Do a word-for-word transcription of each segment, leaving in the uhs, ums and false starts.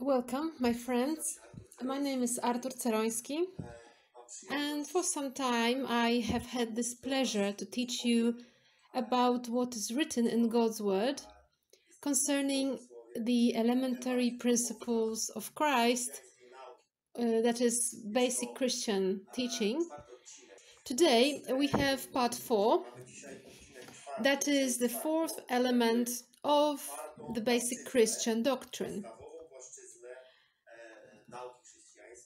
Welcome, my friends. My name is Artur Ceroński, and for some time I have had this pleasure to teach you about what is written in God's Word concerning the elementary principles of Christ, uh, that is, basic Christian teaching. Today we have part four, that is the fourth element of the basic Christian doctrine,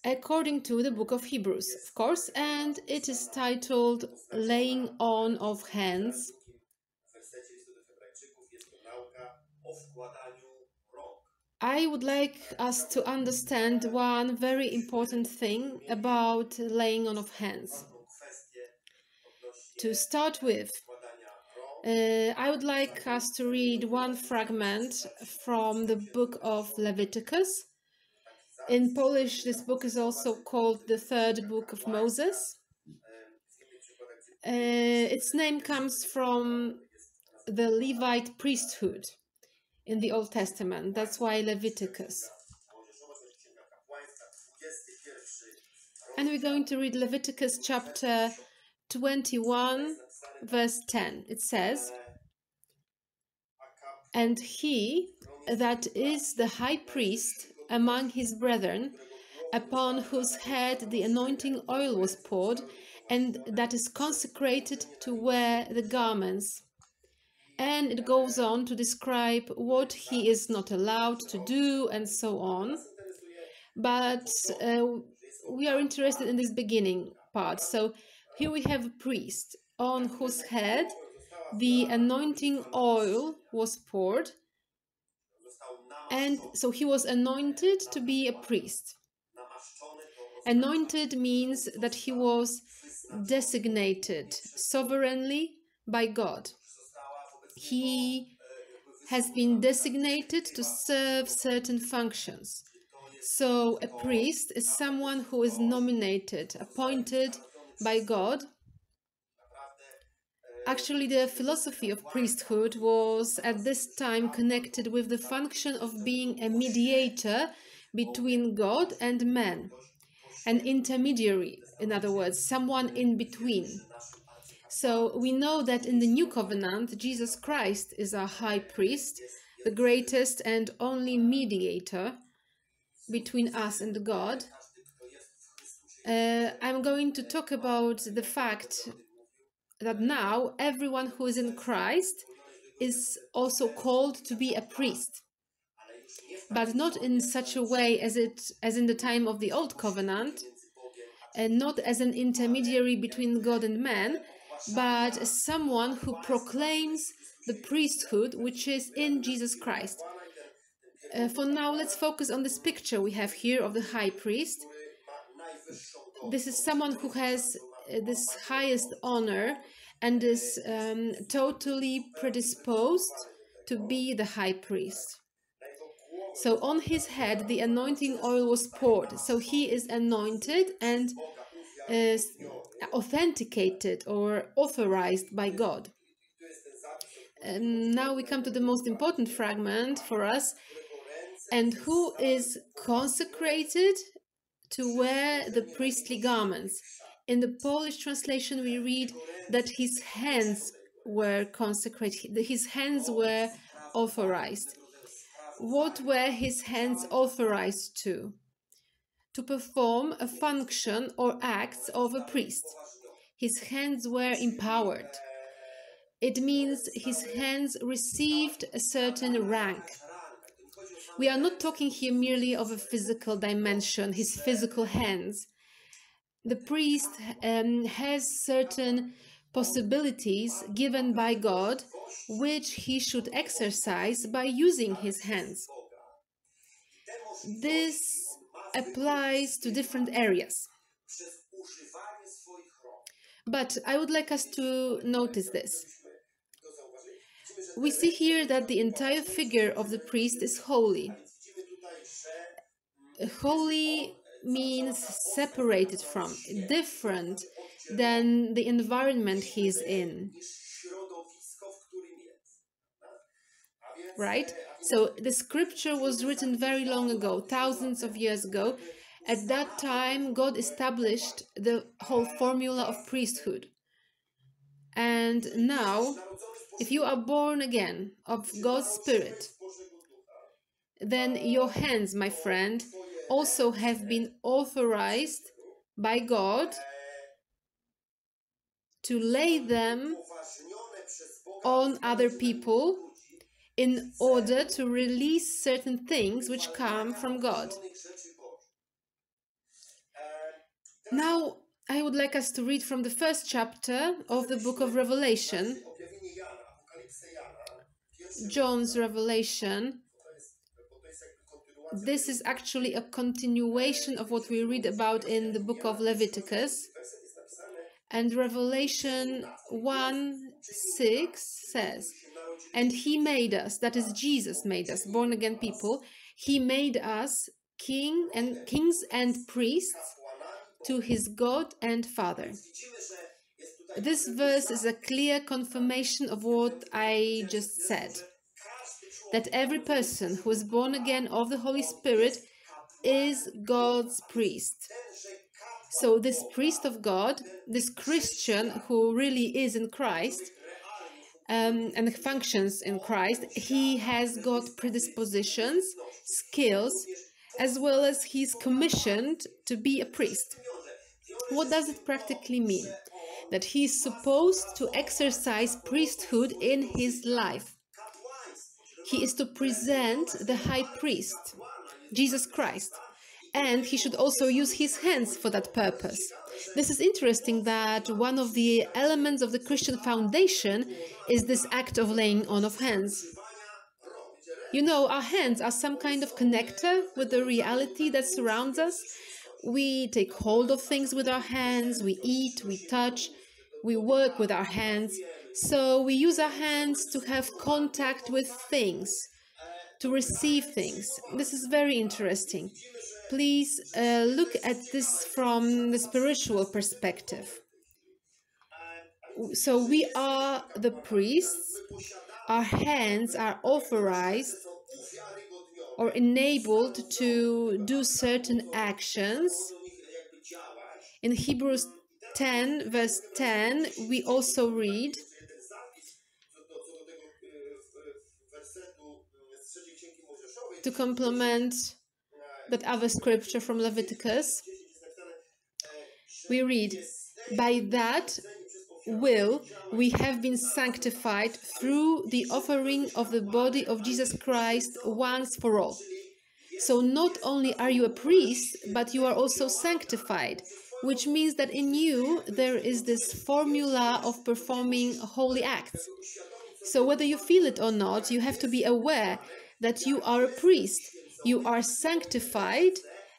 according to the book of Hebrews, of course, and it is titled Laying on of Hands. I would like us to understand one very important thing about laying on of hands. To start with, uh, I would like us to read one fragment from the book of Leviticus. In Polish, this book is also called the Third Book of Moses. Uh, its name comes from the Levite priesthood in the Old Testament. That's why Leviticus. And we're going to read Leviticus chapter twenty-one, verse ten. It says, "And he that is the high priest among his brethren, upon whose head the anointing oil was poured, and that is consecrated to wear the garments." And it goes on to describe what he is not allowed to do and so on. But uh, we are interested in this beginning part. So here we have a priest on whose head the anointing oil was poured. And so he was anointed to be a priest. Anointed means that he was designated sovereignly by God. He has been designated to serve certain functions. So a priest is someone who is nominated, appointed by God. Actually, the philosophy of priesthood was at this time connected with the function of being a mediator between God and man, an intermediary, in other words, someone in between. So we know that in the New Covenant, Jesus Christ is our high priest, the greatest and only mediator between us and God. Uh, I'm going to talk about the fact that now everyone who is in Christ is also called to be a priest, but not in such a way as it as in the time of the Old Covenant, and not as an intermediary between God and man, but as someone who proclaims the priesthood which is in Jesus Christ. Uh, for now, let's focus on this picture we have here of the high priest. This is someone who has this highest honor and is um, totally predisposed to be the high priest. So on his head the anointing oil was poured, so he is anointed and uh, authenticated or authorized by God. And now we come to the most important fragment for us, and who is consecrated to wear the priestly garments. In the Polish translation, we read that his hands were consecrated, his hands were authorized. What were his hands authorized to? To perform a function or acts of a priest. His hands were empowered. It means his hands received a certain rank. We are not talking here merely of a physical dimension, his physical hands. The priest um, has certain possibilities given by God, which he should exercise by using his hands. This applies to different areas. But I would like us to notice this. We see here that the entire figure of the priest is holy. Holy means separated from, different than the environment he is in. right? So the scripture was written very long ago, thousands of years ago. At that time, God established the whole formula of priesthood. And now, if you are born again of God's Spirit, then your hands, my friend, also have been authorized by God to lay them on other people in order to release certain things which come from God. Now, I would like us to read from the first chapter of the book of Revelation, John's Revelation. This is actually a continuation of what we read about in the book of Leviticus. And Revelation one six says, "And he made us," that is, Jesus made us, born-again people, "he made us king and kings and priests to his God and Father." This verse is a clear confirmation of what I just said, that every person who is born again of the Holy Spirit is God's priest. So this priest of God, this Christian who really is in Christ um, and functions in Christ, he has got predispositions, skills, as well as he's commissioned to be a priest. What does it practically mean? That he's supposed to exercise priesthood in his life. He is to present the high priest, Jesus Christ, and he should also use his hands for that purpose. This is interesting that one of the elements of the Christian foundation is this act of laying on of hands. You know, our hands are some kind of connector with the reality that surrounds us. We take hold of things with our hands, we eat, we touch, we work with our hands. So we use our hands to have contact with things, to receive things. This is very interesting. Please uh, look at this from the spiritual perspective. So we are the priests. Our hands are authorized or enabled to do certain actions. In Hebrews ten, verse ten, we also read, to complement that other scripture from Leviticus, we read, "By that will we have been sanctified through the offering of the body of Jesus Christ once for all." So not only are you a priest, but you are also sanctified, which means that in you there is this formula of performing holy acts. So whether you feel it or not, you have to be aware that you are a priest, you are sanctified,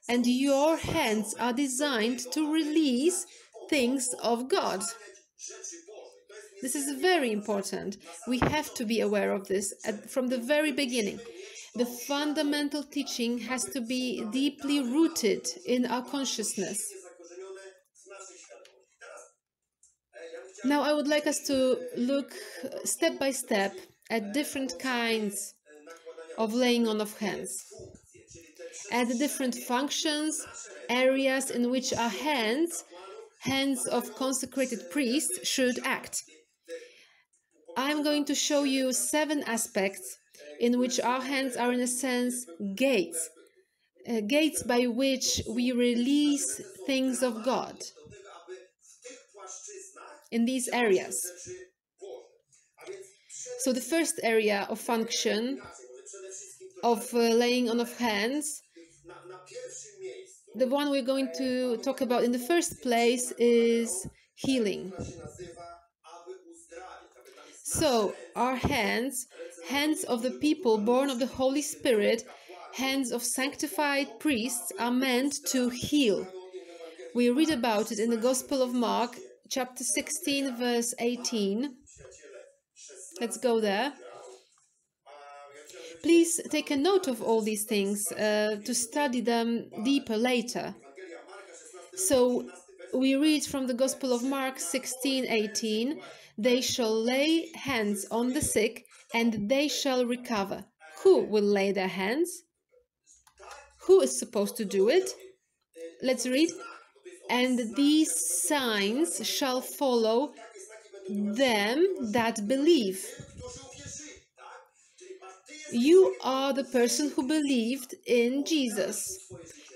and your hands are designed to release things of God. This is very important. We have to be aware of this at, from the very beginning. The fundamental teaching has to be deeply rooted in our consciousness. Now I would like us to look step by step at different kinds of laying on of hands, at the different functions, areas in which our hands hands of consecrated priests should act. I'm going to show you seven aspects in which our hands are, in a sense, gates, uh, gates by which we release things of God in these areas. So the first area of function of uh, laying on of hands, the one we're going to talk about in the first place, is healing. So our hands, hands of the people born of the Holy Spirit, hands of sanctified priests, are meant to heal. We read about it in the Gospel of Mark, chapter sixteen, verse eighteen. Let's go there. Please take a note of all these things uh, to study them deeper later. So we read from the Gospel of Mark sixteen eighteen, They shall lay hands on the sick, and they shall recover. Who will lay their hands? Who is supposed to do it? Let's read. And these signs shall follow them that believe. You are the person who believed in Jesus.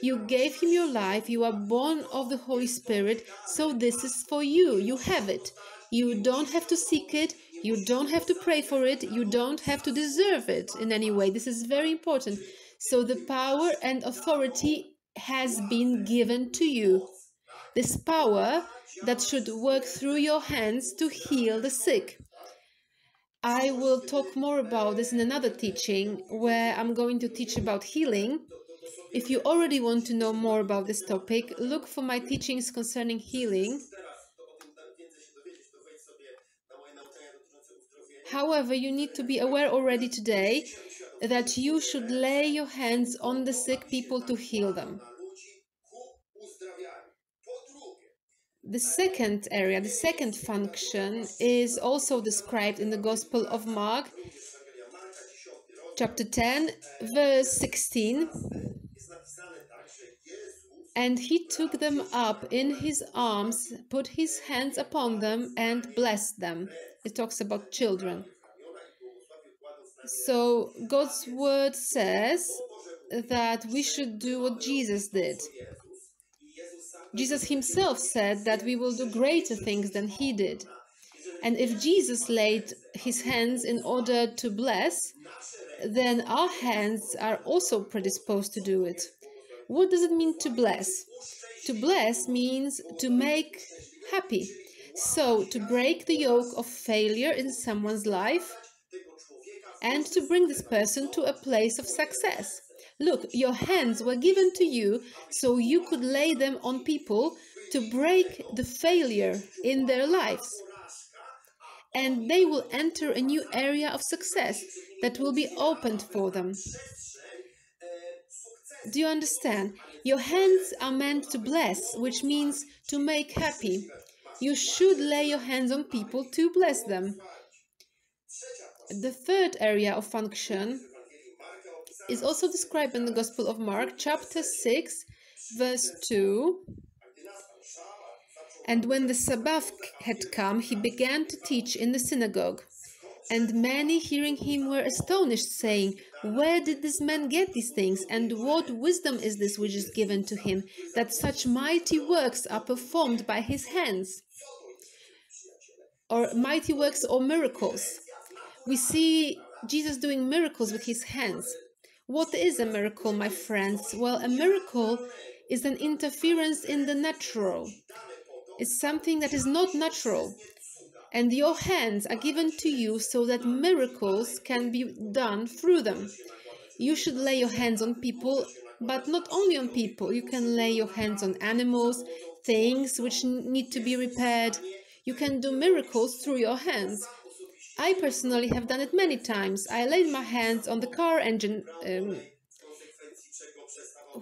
You gave him your life. You are born of the Holy Spirit. So this is for you. You have it. You don't have to seek it. You don't have to pray for it. You don't have to deserve it in any way. This is very important. So the power and authority has been given to you. This power that should work through your hands to heal the sick. I will talk more about this in another teaching, where I'm going to teach about healing. If you already want to know more about this topic, look for my teachings concerning healing. However, you need to be aware already today that you should lay your hands on the sick people to heal them. The second area, the second function, is also described in the Gospel of Mark, chapter ten, verse sixteen. And he took them up in his arms, put his hands upon them, and blessed them. It talks about children. So God's word says that we should do what Jesus did. Jesus himself said that we will do greater things than he did. And if Jesus laid his hands in order to bless, then our hands are also predisposed to do it. What does it mean to bless? To bless means to make happy. So to break the yoke of failure in someone's life and to bring this person to a place of success. Look, your hands were given to you so you could lay them on people to break the failure in their lives. And they will enter a new area of success that will be opened for them. Do you understand? Your hands are meant to bless, which means to make happy. You should lay your hands on people to bless them. The third area of function is also described in the Gospel of Mark, chapter six, verse two. And when the Sabbath had come, he began to teach in the synagogue. And many hearing him were astonished, saying, "Where did this man get these things? And what wisdom is this which is given to him, that such mighty works are performed by his hands?" Or mighty works or miracles. We see Jesus doing miracles with his hands. What is a miracle, my friends? Well, a miracle is an interference in the natural. It's something that is not natural. And your hands are given to you so that miracles can be done through them. You should lay your hands on people, but not only on people. You can lay your hands on animals, things which need to be repaired. You can do miracles through your hands. I personally have done it many times. I laid my hands on the car engine, um,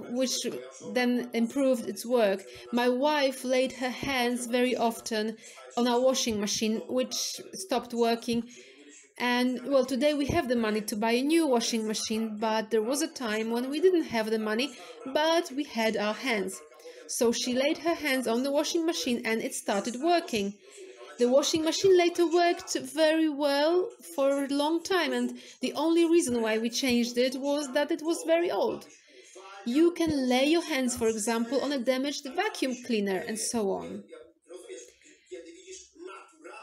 which then improved its work. My wife laid her hands very often on our washing machine, which stopped working. And, well, today we have the money to buy a new washing machine, but there was a time when we didn't have the money, but we had our hands. So she laid her hands on the washing machine and it started working. The washing machine later worked very well for a long time, and the only reason why we changed it was that it was very old. You can lay your hands, for example, on a damaged vacuum cleaner and so on.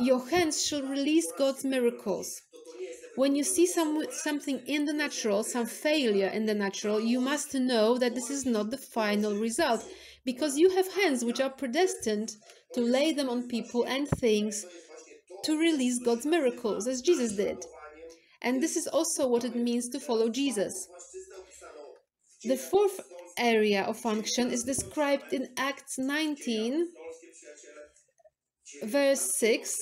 Your hands should release God's miracles. When you see some, something in the natural, some failure in the natural, you must know that this is not the final result, because you have hands which are predestined to lay them on people and things, to release God's miracles, as Jesus did. And this is also what it means to follow Jesus. The fourth area of function is described in Acts nineteen, verse six.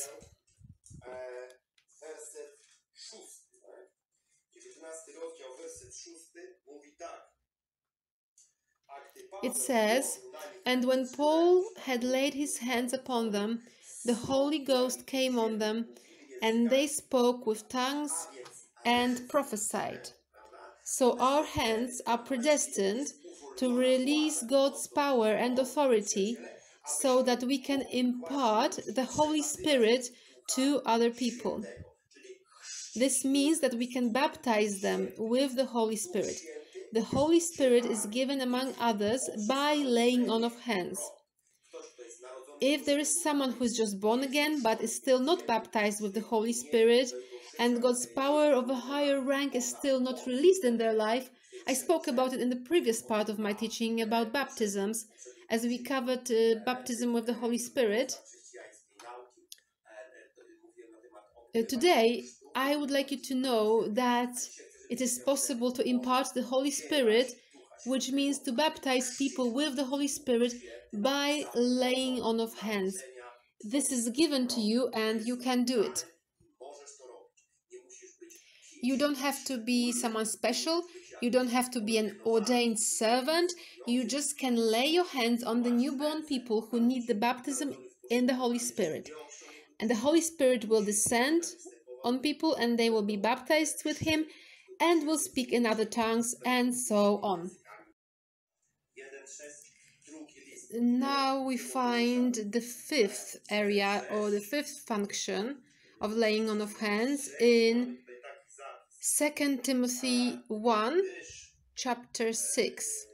It says, and when Paul had laid his hands upon them, the Holy Ghost came on them, and they spoke with tongues and prophesied. So our hands are predestined to release God's power and authority so that we can impart the Holy Spirit to other people. This means that we can baptize them with the Holy Spirit. The Holy Spirit is given among others by laying on of hands. If there is someone who is just born again but is still not baptized with the Holy Spirit and God's power of a higher rank is still not released in their life, I spoke about it in the previous part of my teaching about baptisms, as we covered uh, baptism with the Holy Spirit. Uh, today, I would like you to know that it is possible to impart the Holy Spirit, which means to baptize people with the Holy Spirit by laying on of hands. This is given to you and you can do it. You don't have to be someone special. You don't have to be an ordained servant. You just can lay your hands on the newborn people who need the baptism in the Holy Spirit. And the Holy Spirit will descend on people and they will be baptized with Him and will speak in other tongues and so on. Now we find the fifth area or the fifth function of laying on of hands in Second Timothy one, chapter six.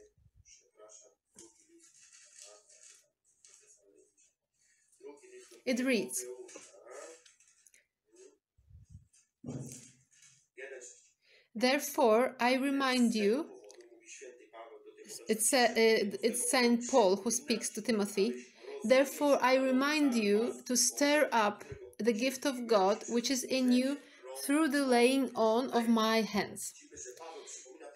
It reads, "Therefore, I remind you," it's, uh, it's Saint Paul who speaks to Timothy, "Therefore, I remind you to stir up the gift of God which is in you through the laying on of my hands."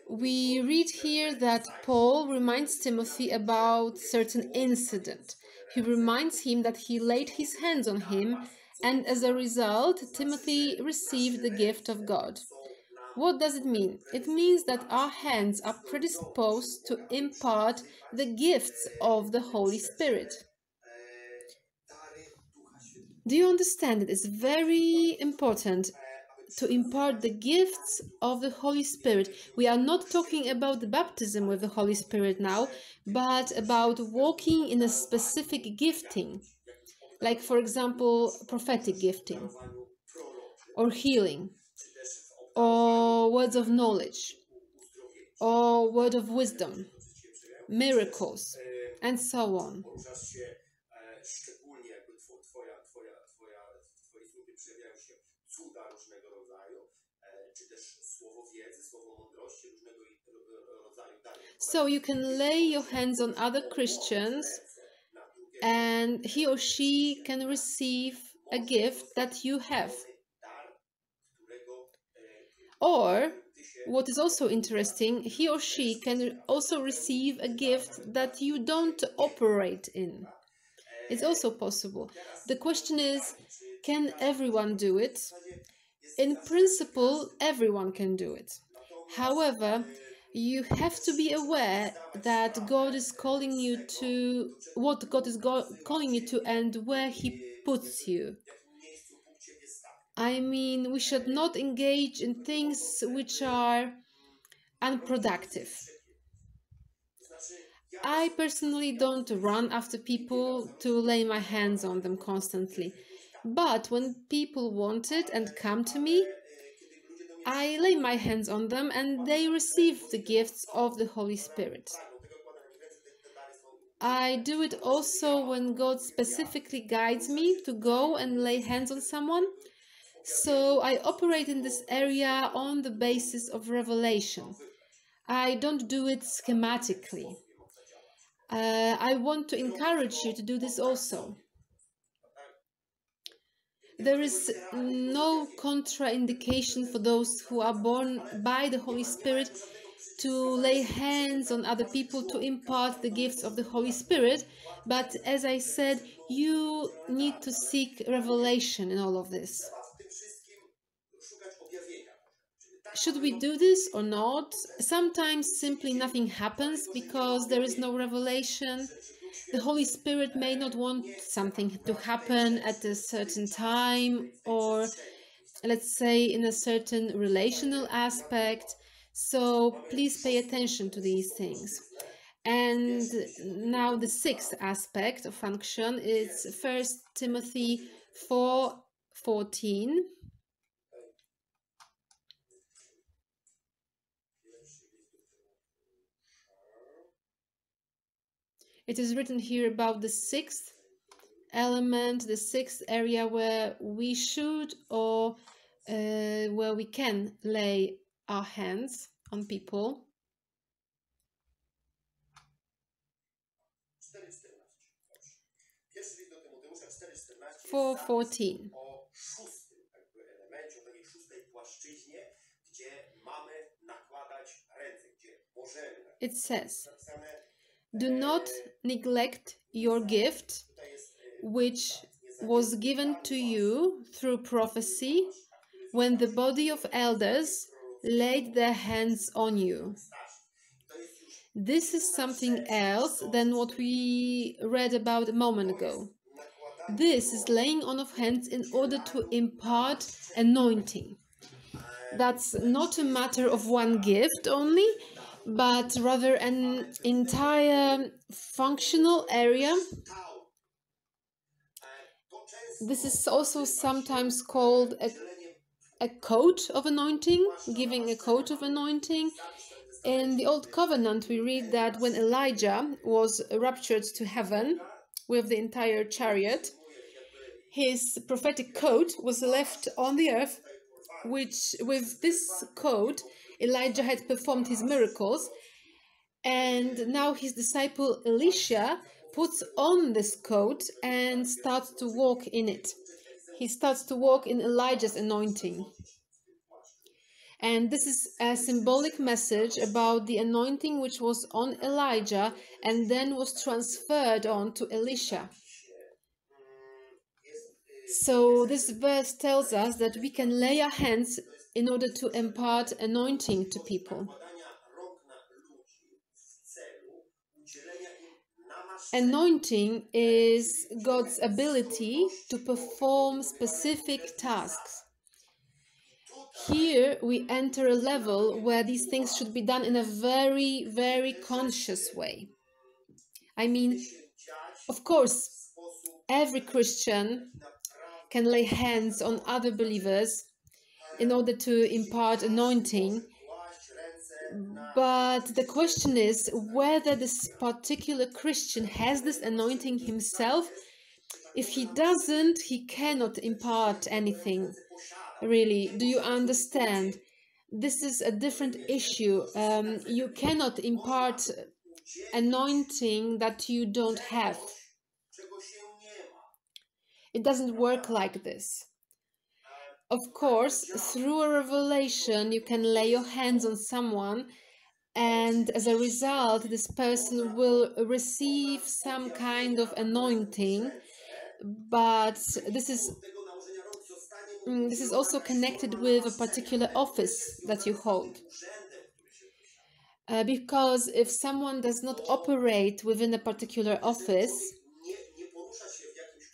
We read here that Paul reminds Timothy about certain incident. He reminds him that he laid his hands on him, and as a result, Timothy received the gift of God. What does it mean? It means that our hands are predisposed to impart the gifts of the Holy Spirit. Do you understand it? It's very important to impart the gifts of the Holy Spirit. We are not talking about the baptism with the Holy Spirit now, but about walking in a specific gifting, like, for example, prophetic gifting, or healing, or words of knowledge, or word of wisdom, miracles, and so on. So you can lay your hands on other Christians and he or she can receive a gift that you have. Or, what is also interesting, he or she can also receive a gift that you don't operate in. It's also possible. The question is, can everyone do it? In principle, everyone can do it. However, you have to be aware that God is calling you to what God is go calling you to and where He puts you. I mean, we should not engage in things which are unproductive. I personally don't run after people to lay my hands on them constantly. But when people want it and come to me, I lay my hands on them and they receive the gifts of the Holy Spirit. I do it also when God specifically guides me to go and lay hands on someone. So I operate in this area on the basis of revelation. I don't do it schematically. Uh, I want to encourage you to do this also. There is no contraindication for those who are born by the Holy Spirit to lay hands on other people to impart the gifts of the Holy Spirit. But as I said, you need to seek revelation in all of this. Should we do this or not? Sometimes simply nothing happens because there is no revelation. The Holy Spirit may not want something to happen at a certain time, or let's say in a certain relational aspect. So please pay attention to these things. And now the sixth aspect of function is First Timothy four fourteen. It is written here about the sixth element, the sixth area where we should or uh, where we can lay our hands on people. four fourteen. It says, "Do not neglect your gift, which was given to you through prophecy, when the body of elders laid their hands on you." This is something else than what we read about a moment ago. This is laying on of hands in order to impart anointing. That's not a matter of one gift only, but rather an entire functional area. This is also sometimes called a, a coat of anointing, giving a coat of anointing. In the Old Covenant, we read that when Elijah was raptured to heaven with the entire chariot, his prophetic coat was left on the earth, which with this coat Elijah had performed his miracles, and now his disciple Elisha puts on this coat and starts to walk in it. He starts to walk in Elijah's anointing. And this is a symbolic message about the anointing which was on Elijah and then was transferred on to Elisha. So this verse tells us that we can lay our hands in order to impart anointing to people. Anointing is God's ability to perform specific tasks. Here we enter a level where these things should be done in a very, very conscious way. I mean, of course, every Christian can lay hands on other believers in order to impart anointing. But the question is whether this particular Christian has this anointing himself. If he doesn't, he cannot impart anything, really. Do you understand? This is a different issue. Um, you cannot impart anointing that you don't have. It doesn't work like this. Of course, through a revelation, you can lay your hands on someone, and as a result, this person will receive some kind of anointing. But this is this is also connected with a particular office that you hold. Uh, because if someone does not operate within a particular office,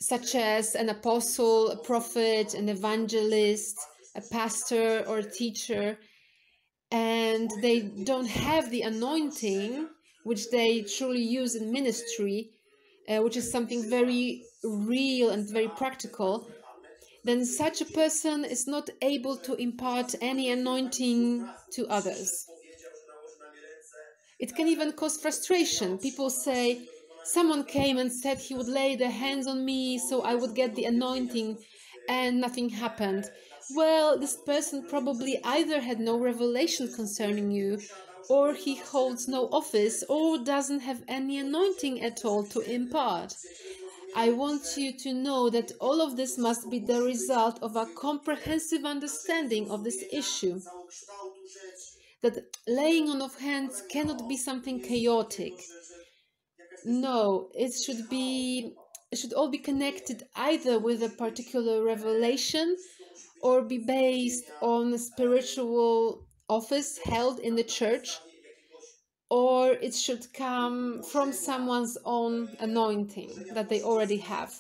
such as an apostle, a prophet, an evangelist, a pastor or a teacher, and they don't have the anointing which they truly use in ministry, uh, which is something very real and very practical, then such a person is not able to impart any anointing to others. It can even cause frustration. People say, "Someone came and said he would lay their hands on me so I would get the anointing, and nothing happened." Well, this person probably either had no revelation concerning you, or he holds no office, or doesn't have any anointing at all to impart. I want you to know that all of this must be the result of a comprehensive understanding of this issue. That laying on of hands cannot be something chaotic. No, it should be, it should all be connected either with a particular revelation or be based on a spiritual office held in the church, or it should come from someone's own anointing that they already have.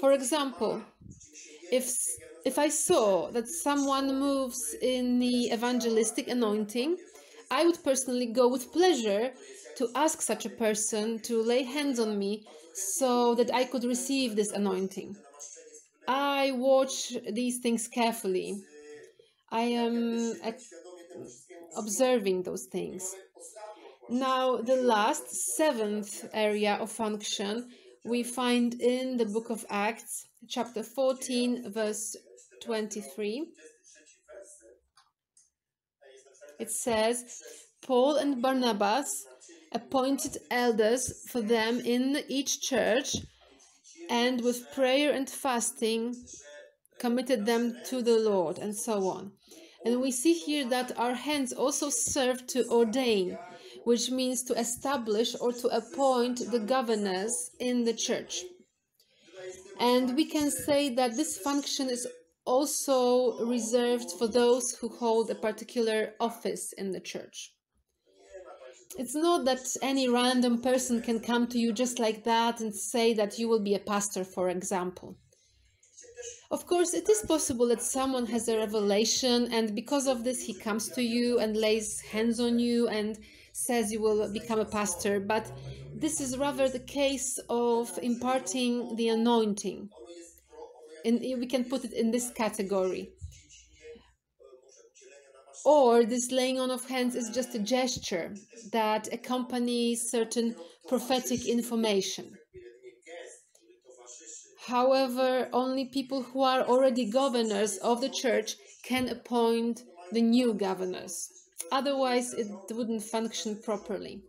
For example, if, if I saw that someone moves in the evangelistic anointing, I would personally go with pleasure to ask such a person to lay hands on me so that I could receive this anointing. I watch these things carefully. I am observing those things. Now, the last, seventh area of function we find in the book of Acts, chapter fourteen, verse twenty-three. It says, Paul and Barnabas appointed elders for them in each church, and with prayer and fasting committed them to the Lord, and so on. And we see here that our hands also serve to ordain, which means to establish or to appoint the governors in the church. And we can say that this function is also reserved for those who hold a particular office in the church. It's not that any random person can come to you just like that and say that you will be a pastor, for example. Of course, it is possible that someone has a revelation and because of this he comes to you and lays hands on you and says you will become a pastor, but this is rather the case of imparting the anointing. And we can put it in this category. Or this laying on of hands is just a gesture that accompanies certain prophetic information. However, only people who are already governors of the church can appoint the new governors. Otherwise, it wouldn't function properly.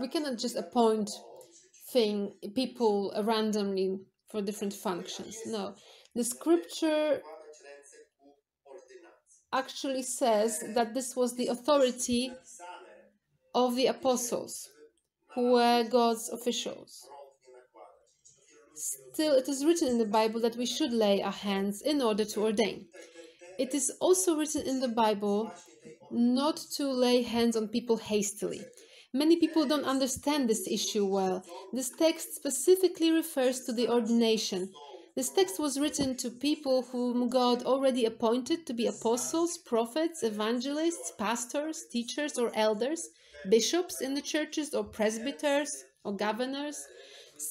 We cannot just appoint thing, people randomly for different functions. No, the scripture actually says that this was the authority of the apostles, who were God's officials. Still, it is written in the Bible that we should lay our hands in order to ordain. It is also written in the Bible not to lay hands on people hastily. Many people don't understand this issue well. This text specifically refers to the ordination. This text was written to people whom God already appointed to be apostles, prophets, evangelists, pastors, teachers or elders, bishops in the churches or presbyters or governors.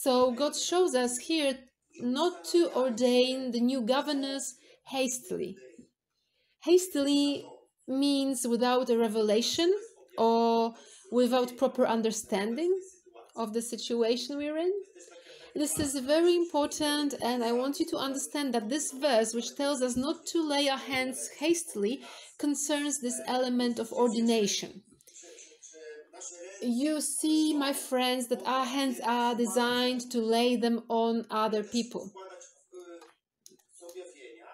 So God shows us here not to ordain the new governors hastily. Hastily means without a revelation or without proper understanding of the situation we're in. This is very important, and I want you to understand that this verse, which tells us not to lay our hands hastily, concerns this element of ordination. You see, my friends, that our hands are designed to lay them on other people.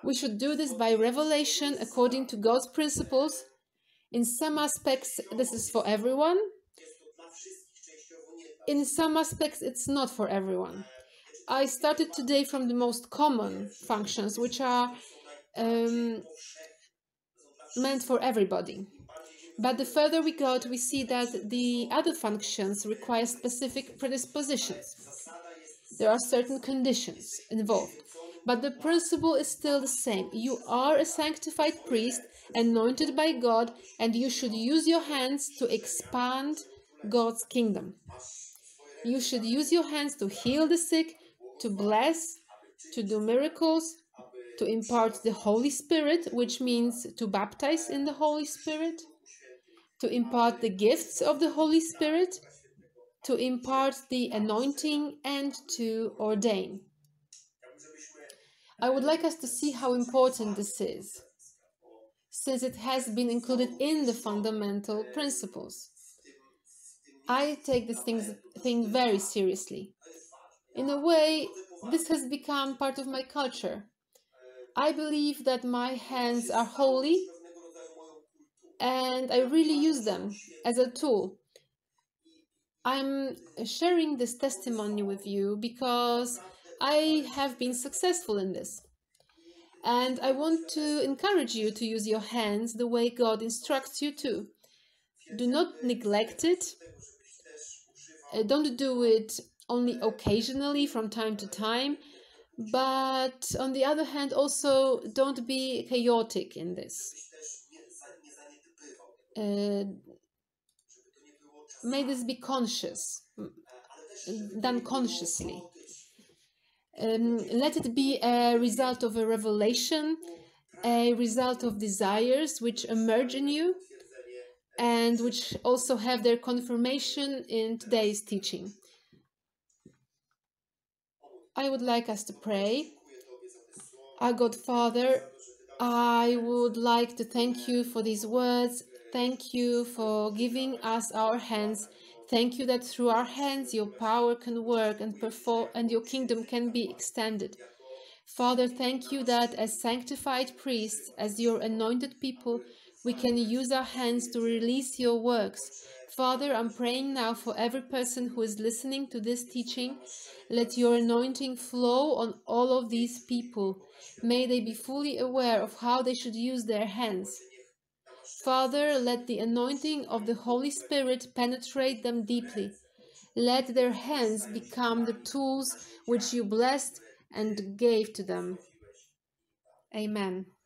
We should do this by revelation according to God's principles. In some aspects, this is for everyone. In some aspects, it's not for everyone. I started today from the most common functions, which are um, meant for everybody. But the further we got, we see that the other functions require specific predispositions. There are certain conditions involved. But the principle is still the same. You are a sanctified priest, anointed by God, and you should use your hands to expand God's kingdom. You should use your hands to heal the sick, to bless, to do miracles, to impart the Holy Spirit, which means to baptize in the Holy Spirit, to impart the gifts of the Holy Spirit, to impart the anointing, and to ordain. I would like us to see how important this is, since it has been included in the fundamental principles. I take this thing, thing very seriously. In a way, this has become part of my culture. I believe that my hands are holy and I really use them as a tool. I'm sharing this testimony with you because I have been successful in this. And I want to encourage you to use your hands the way God instructs you to. Do not neglect it. Uh, don't do it only occasionally from time to time. But on the other hand, also don't be chaotic in this. Uh, may this be conscious, done consciously. Um, let it be a result of a revelation, a result of desires which emerge in you and which also have their confirmation in today's teaching. I would like us to pray. Our God Father, I would like to thank you for these words. Thank you for giving us our hands. Thank you that through our hands your power can work and perform, and your kingdom can be extended. Father, thank you that as sanctified priests, as your anointed people, we can use our hands to release your works. Father, I'm praying now for every person who is listening to this teaching. Let your anointing flow on all of these people. May they be fully aware of how they should use their hands. Father, let the anointing of the Holy Spirit penetrate them deeply. Let their hands become the tools which you blessed and gave to them. Amen.